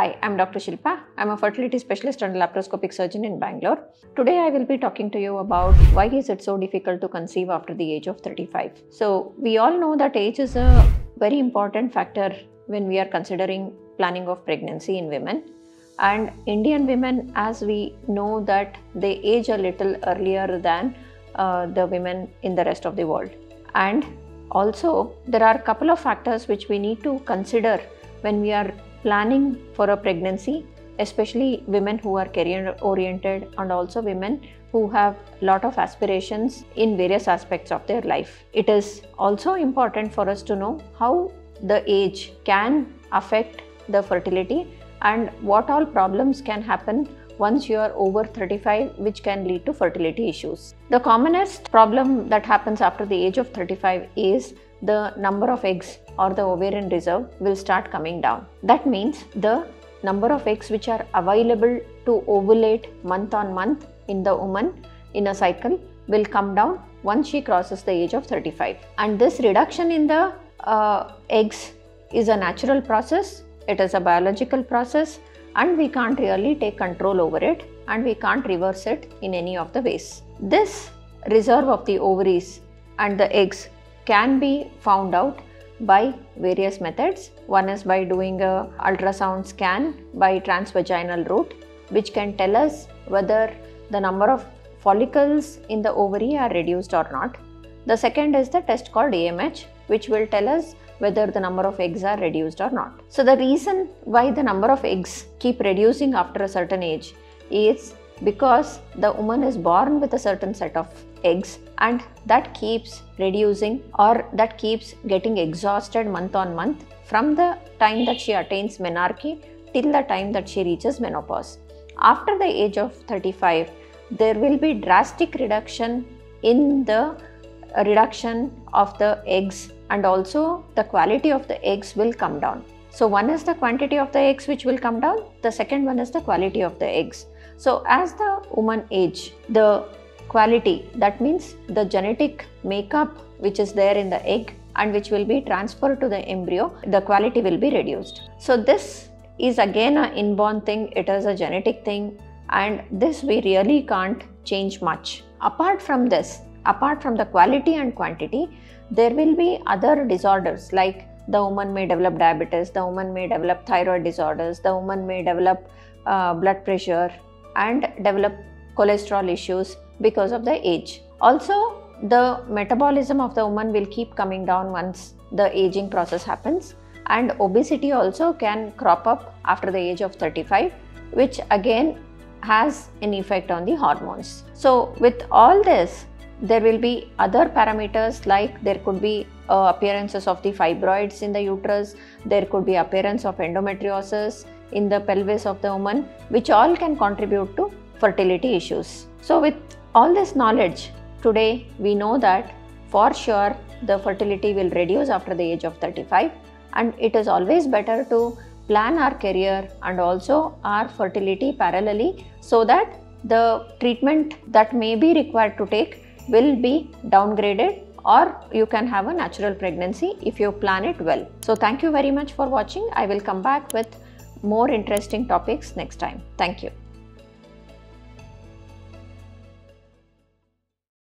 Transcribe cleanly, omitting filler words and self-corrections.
Hi, I'm Dr. Shilpa. I'm a fertility specialist and laparoscopic surgeon in Bangalore. Today I will be talking to you about why is it so difficult to conceive after the age of 35. So we all know that age is a very important factor when we are considering planning of pregnancy in women. And Indian women, as we know, that they age a little earlier than the women in the rest of the world. And also there are a couple of factors which we need to consider when we are planning for a pregnancy, especially women who are career oriented and also women who have a lot of aspirations in various aspects of their life. It is also important for us to know how the age can affect the fertility and what all problems can happen once you are over 35, which can lead to fertility issues. The commonest problem that happens after the age of 35 is the number of eggs or the ovarian reserve will start coming down. That means the number of eggs which are available to ovulate month on month in the woman in a cycle will come down once she crosses the age of 35. And this reduction in the eggs is a natural process, it is a biological process, and we can't really take control over it and we can't reverse it in any of the ways. This reserve of the ovaries and the eggs can be found out by various methods. One is by doing an ultrasound scan by transvaginal route, which can tell us whether the number of follicles in the ovary are reduced or not. The second is the test called AMH, which will tell us whether the number of eggs are reduced or not. So the reason why the number of eggs keep reducing after a certain age is because the woman is born with a certain set of eggs and that keeps reducing, or that keeps getting exhausted month on month from the time that she attains menarche till the time that she reaches menopause. After the age of 35, there will be drastic reduction in the reduction of the eggs, and also the quality of the eggs will come down. So one is the quantity of the eggs which will come down, the second one is the quality of the eggs. So as the woman ages, the quality, that means the genetic makeup which is there in the egg and which will be transferred to the embryo, the quality will be reduced. So this is again an inborn thing, it is a genetic thing, and this we really can't change much. Apart from this, apart from the quality and quantity, there will be other disorders, like the woman may develop diabetes, the woman may develop thyroid disorders, the woman may develop blood pressure and develop cholesterol issues because of the age. Also, the metabolism of the woman will keep coming down once the aging process happens, and obesity also can crop up after the age of 35, which again has an effect on the hormones. So with all this, there will be other parameters, like there could be appearances of the fibroids in the uterus, there could be appearance of endometriosis in the pelvis of the woman, which all can contribute to fertility issues. So with all this knowledge, today we know that for sure the fertility will reduce after the age of 35, and it is always better to plan our career and also our fertility parallelly, so that the treatment that may be required to take will be downgraded, or you can have a natural pregnancy if you plan it well. So thank you very much for watching. I will come back with more interesting topics next time. Thank you.